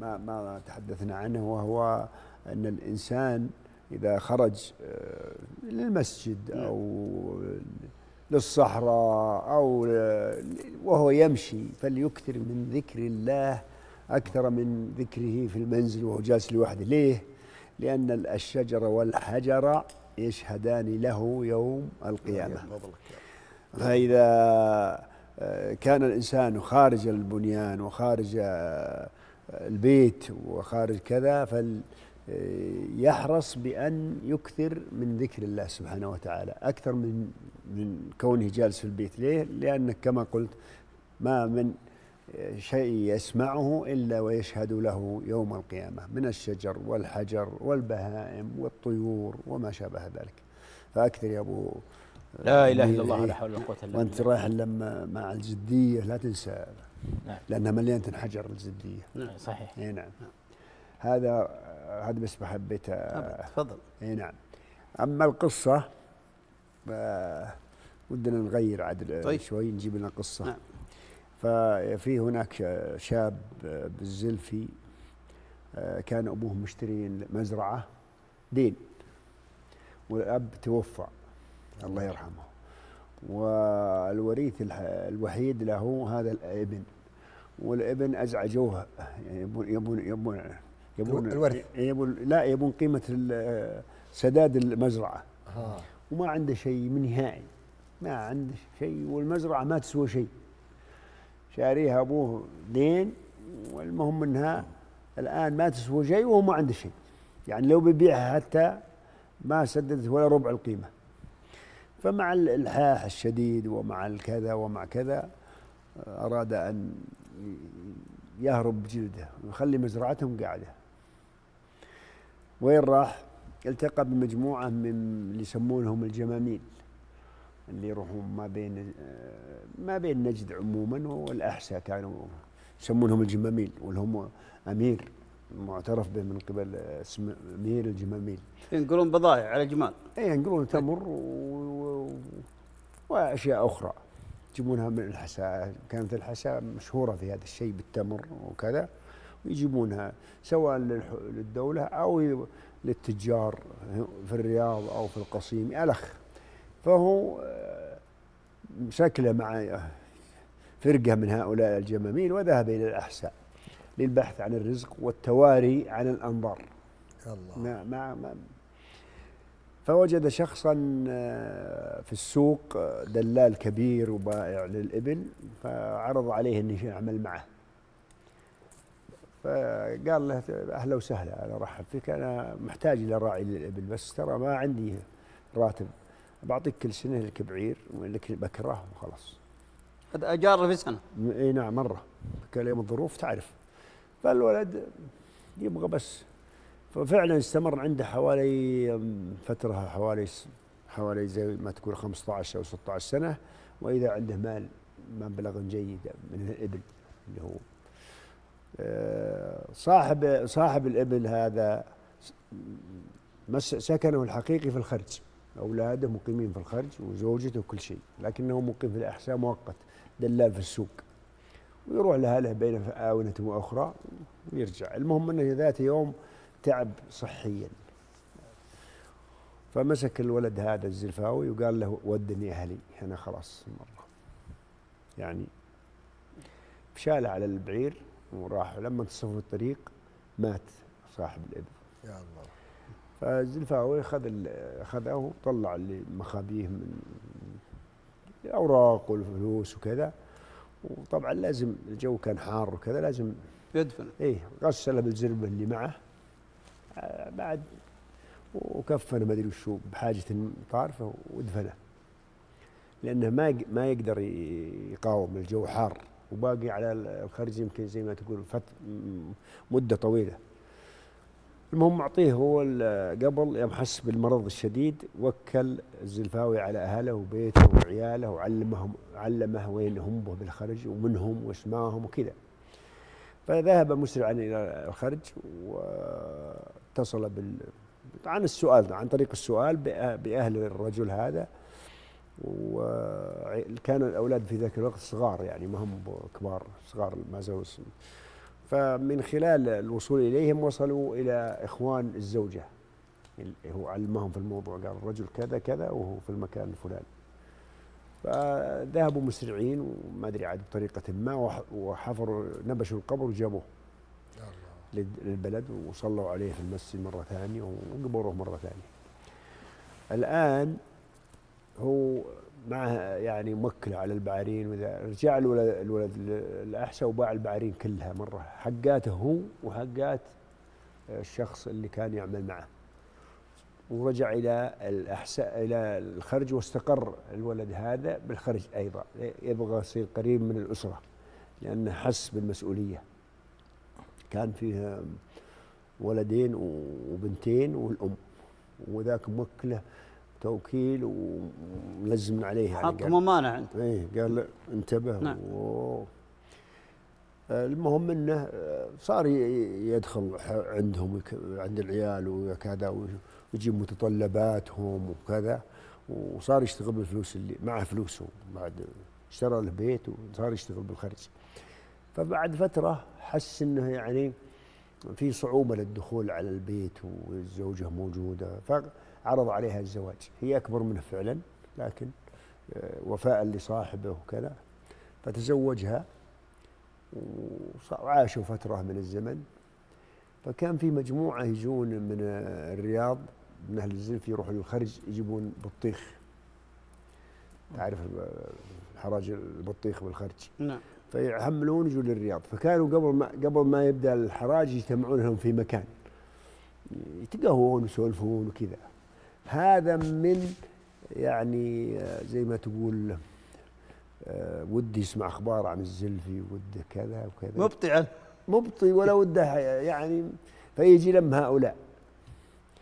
ما تحدثنا عنه، وهو أن الإنسان إذا خرج للمسجد أو للصحراء أو وهو يمشي فليكثر من ذكر الله أكثر من ذكره في المنزل وهو جالس لوحده. ليه؟ لأن الشجر والحجر يشهدان له يوم القيامة. فإذا كان الإنسان خارج البنيان وخارج البيت وخارج كذا فليحرص بأن يكثر من ذكر الله سبحانه وتعالى أكثر من كونه جالس في البيت. ليه؟ لأنك كما قلت ما من شيء يسمعه إلا ويشهد له يوم القيامة من الشجر والحجر والبهائم والطيور وما شابه ذلك. فأكثر يا أبو لا إله إلا الله لا حول ولا قوة إلا بالله. وأنت رايح لما مع الجدية لا تنسى، نعم، لأنها مليانة حجر الجدية. نعم صحيح. إيه نعم. هذا بس حبيت. تفضل. إيه نعم. أما القصة ودنا نغير عدل. طيب. شوي نجيب لنا قصة. نعم. ففي هناك شاب بالزلفي كان أبوه مشتري مزرعة دين، والأب توفى الله يرحمه، والوريث الوحيد له هذا الابن، والابن ازعجوه يبون الورث، لا يبون قيمه سداد المزرعه، وما عنده شيء من نهائي، ما عنده شيء، والمزرعه ما تسوى شيء، شاريها ابوه دين، والمهم انها الان ما تسوى شيء وهو ما عنده شيء، يعني لو بيبيعها حتى ما سددت ولا ربع القيمه. فمع الإلحاح الشديد ومع الكذا ومع كذا أراد أن يهرب بجلده ويخلي مزرعتهم قاعدة. وين راح؟ التقى بمجموعة من اللي يسمونهم الجماميل، اللي يروحون ما بين نجد عموما والأحساء، كانوا يسمونهم الجماميل، والهم أمير معترف به من قبل اسم امير الجماميل. ينقلون بضائع على الجمال. اي ينقلون تمر واشياء اخرى يجيبونها من الحساء، كانت الحساء مشهوره في هذا الشيء بالتمر وكذا، ويجيبونها سواء للدوله او للتجار في الرياض او في القصيم الخ. فهو مسكله مع فرقه من هؤلاء الجماميل وذهب الى الاحساء للبحث عن الرزق والتواري عن الأنظار. الله. ما فوجد شخصا في السوق دلال كبير وبائع للإبل، فعرض عليه أن يعمل معه، فقال له أهلا وسهلا، أنا أرحب فيك، أنا محتاج إلى راعي للإبل، بس ترى ما عندي راتب، بعطيك كل سنة لك بعير ولك بكرة وخلاص. هذا أجار في سنة. إي نعم مرة، قال يوم الظروف تعرف. فالولد يبغى بس، ففعلا استمر عنده حوالي فترة زي ما تقول 15 أو 16 سنة، وإذا عنده مال مبلغ جيد من الإبل. اللي هو صاحب الإبل هذا سكنه الحقيقي في الخرج، أولاده مقيمين في الخرج وزوجته وكل شيء، لكنه مقيم في الأحساء مؤقت، دلال في السوق، ويروح لأهله بين آونة وأخرى ويرجع. المهم أنه ذات يوم تعب صحيا، فمسك الولد هذا الزلفاوي وقال له ودني أهلي أنا خلاص مرة، يعني شاله على البعير وراح، لما انتصفوا الطريق مات صاحب الإبل. يا الله. فالزلفاوي أخذه وطلع اللي مخابيه من الأوراق والفلوس وكذا، وطبعا لازم الجو كان حار وكذا لازم يدفن. ايه غسله بالزربه اللي معه بعد، وكفنه ما ادري وشو بحاجه طارفه ودفنه، لانه ما يقدر يقاوم، الجو حار وباقي على الخرج يمكن زي ما تقول مده طويله. المهم اعطيه هو قبل يوم حس بالمرض الشديد، وكل الزلفاوي على اهله وبيته وعياله، وعلمه وين هم بالخرج ومنهم واسمائهم وكذا. فذهب مسرعا الى الخرج، واتصل عن السؤال، عن طريق السؤال باهل الرجل هذا، وكان الاولاد في ذاك الوقت صغار، يعني ما هم كبار، صغار ما زالوا. فمن خلال الوصول إليهم وصلوا إلى إخوان الزوجة، هو علمهم في الموضوع، قال الرجل كذا كذا وهو في المكان الفلاني، فذهبوا مسرعين وما أدري عاد بطريقة ما، وحفروا نبشوا القبر وجابوه للبلد وصلوا عليه في المسجد مرة ثانية وقبروه مرة ثانية. الآن هو معها يعني مكلة على البعارين، وإذا رجع الولد الأحسى وباع البعارين كلها مرة، حقاته هو وحقات الشخص اللي كان يعمل معه، ورجع إلى الأحساء إلى الخرج، واستقر الولد هذا بالخرج أيضا، يبغى يصير قريب من الأسرة لأنه حس بالمسؤولية. كان فيه ولدين وبنتين والأم، وذاك موكله توكيل وملزم عليه، حط ممانع عنده. ايه قال انتبه. نعم. المهم انه صار يدخل عندهم عند العيال وكذا، ويجيب متطلباتهم وكذا، وصار يشتغل بالفلوس اللي معه، فلوسه بعد اشترى له بيت وصار يشتغل بالخرج. فبعد فترة حس انه يعني في صعوبة للدخول على البيت والزوجة موجودة، فعرض عليها الزواج. هي أكبر منه فعلا، لكن وفاء لصاحبه وكذا، فتزوجها وعاشوا فترة من الزمن. فكان في مجموعة يجون من الرياض من أهل الزلف، يروحوا للخرج يجيبون بطيخ، تعرف حراج البطيخ بالخرج. نعم. فيحملون يجوا للرياض، فكانوا قبل ما يبدا الحراج يجتمعون لهم في مكان، يتقهون ويسولفون وكذا. هذا من يعني زي ما تقول ودي يسمع اخبار عن الزلفي، وده كذا وكذا، مبطي ولا وده يعني، فيجي لم هؤلاء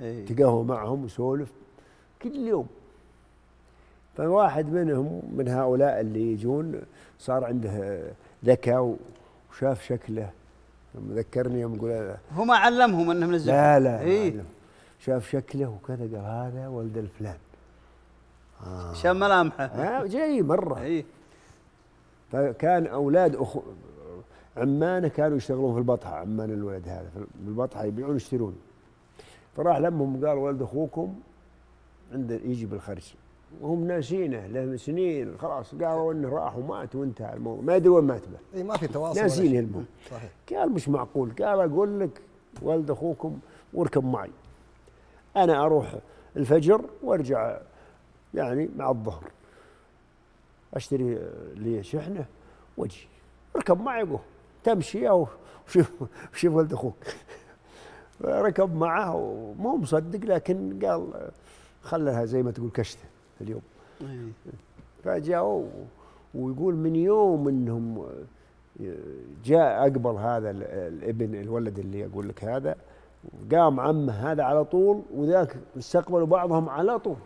يتقهوا معهم ويسولف كل يوم. فواحد منهم من هؤلاء اللي يجون صار عنده ذكاء، وشاف شكله ذكرني يوم يقول هما علمهم انه من الزلفي. لا إيه؟ شاف شكله وكذا قال هذا ولد الفلان. شاف ملامحه. جاي مره. إيه؟ فكان اولاد عمانه كانوا يشتغلون في البطحه، عمان الولد هذا في البطحه يبيعون يشترون. فراح لمهم قال ولد اخوكم عنده يجي بالخرج، وهم ناسينه له سنين، خلاص قالوا انه راح ومات وانتهى الموضوع، ما يدري وين مات به. اي ما في تواصل، ناسينه المهم. صحيح. قال مش معقول، قال اقول لك ولد اخوكم واركب معي، انا اروح الفجر وارجع يعني مع الظهر، اشتري لي شحنه واجي، اركب معي به تمشي وشوف ولد اخوك. ركب معه ومو مصدق، لكن قال خلها زي ما تقول كشته اليوم. فجاءوا ويقول من يوم انهم جاء اقبل هذا الابن الولد اللي اقول لك هذا، قام عمه هذا على طول، وذاك استقبلوا بعضهم على طول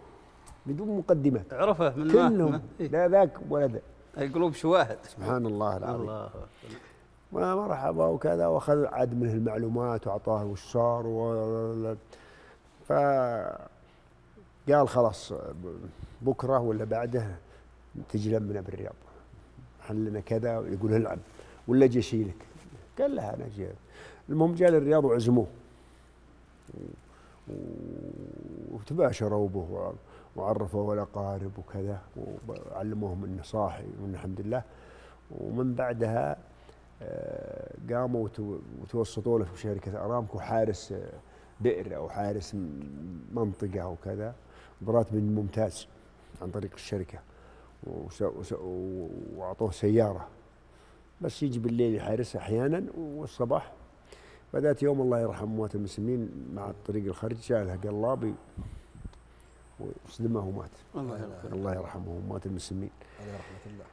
بدون مقدمات، عرفه من كلهم، لا ذاك ولا ذاك، القلوب شواهد. سبحان الله العظيم. الله مرحبا وكذا، واخذ عاد منه المعلومات واعطاه وش صار، ف قال خلاص بكره ولا بعده تجي لمنا بالرياض، حلنا كذا، يقول العب ولا اجي اشيلك، قال لها انا اجي. المهم جاء للرياض وعزموه وتباشروا به وعرفوا الاقارب وكذا، وعلموهم انه صاحي والحمد لله. ومن بعدها قاموا وتوسطوا له في شركه ارامكو حارس بئر او حارس منطقه وكذا، براتب ممتاز عن طريق الشركة، وأعطوه سيارة بس يجي بالليل يحارسها أحيانا والصباح. فذات يوم الله يرحم موات المسلمين مع طريق الخرج جاء لها قلابي وصدمه ومات. الله يرحمه ومات المسلمين على رحمة الله.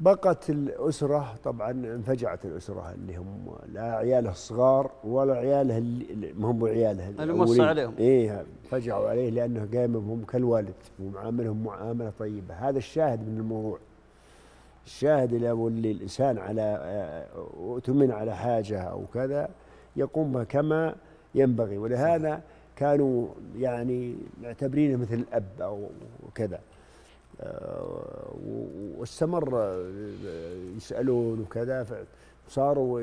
بقت الأسرة طبعا، انفجعت الأسرة اللي هم لا عياله الصغار ولا عياله اللي ما هم عياله اللي موصى عليهم. ايه فجعوا عليه لأنه قايم بهم كالوالد ومعاملهم معاملة طيبة. هذا الشاهد من الموضوع، الشاهد اللي الإنسان على اؤتمن على حاجة أو كذا يقوم بها كما ينبغي، ولهذا كانوا يعني معتبرينه مثل الأب أو كذا. واستمر يسألون وكذا، صاروا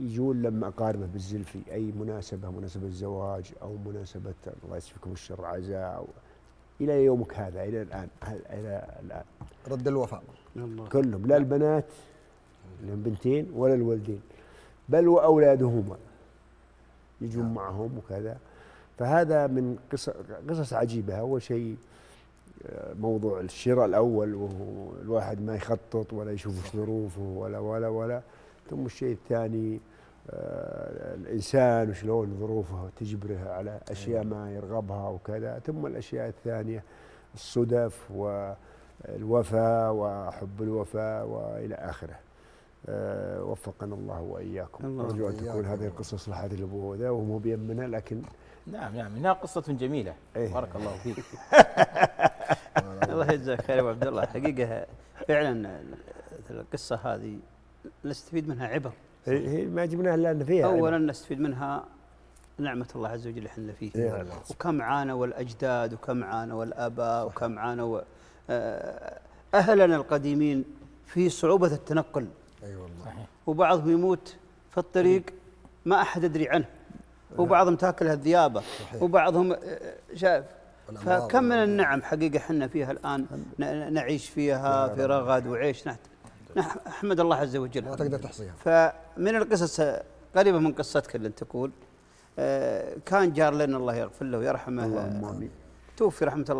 يجون لما اقاربه بالزلفي اي مناسبه، مناسبه الزواج او مناسبه الله يسلمكم الشر عزاء، الى يومك هذا الى الان، رد الوفاء كلهم، لا البنات اللي هم بنتين ولا الولدين، بل واولادهما يجون معهم وكذا. فهذا من قصص عجيبه. اول شيء موضوع الشراء الاول، وهو الواحد ما يخطط ولا يشوف ظروفه ولا ولا ولا. ثم الشيء الثاني الانسان وشلون ظروفه تجبره على اشياء ما يرغبها وكذا. ثم الاشياء الثانيه الصدف والوفاء وحب الوفاء والى اخره. وفقنا الله واياكم. ارجو ان تكون هذه القصص لحد الابوه ذا ومو بيمنا، لكن نعم نعم انها قصة جميلة. بارك الله فيك. الله يجزاك خير يا ابو عبد الله. حقيقة فعلا القصة هذه نستفيد منها عبر. هي ما جبناها الا ان فيها اولا نستفيد منها نعمة الله عز وجل احنا فيه. وكم عانوا الاجداد وكم عانوا الاباء وكم عانوا اهلنا القديمين في صعوبة التنقل. اي والله صحيح. وبعضهم يموت في الطريق ما احد يدري عنه. وبعضهم تاكلها الذيابه، وبعضهم شاف. فكم من النعم حقيقه احنا فيها الان، نعيش فيها في رغد وعيش. احمد الله عز وجل ما تقدر تحصيها. فمن القصص قريبه من قصتك اللي انت تقول كان جار لنا الله يغفر له ويرحمه، توفي رحمه الله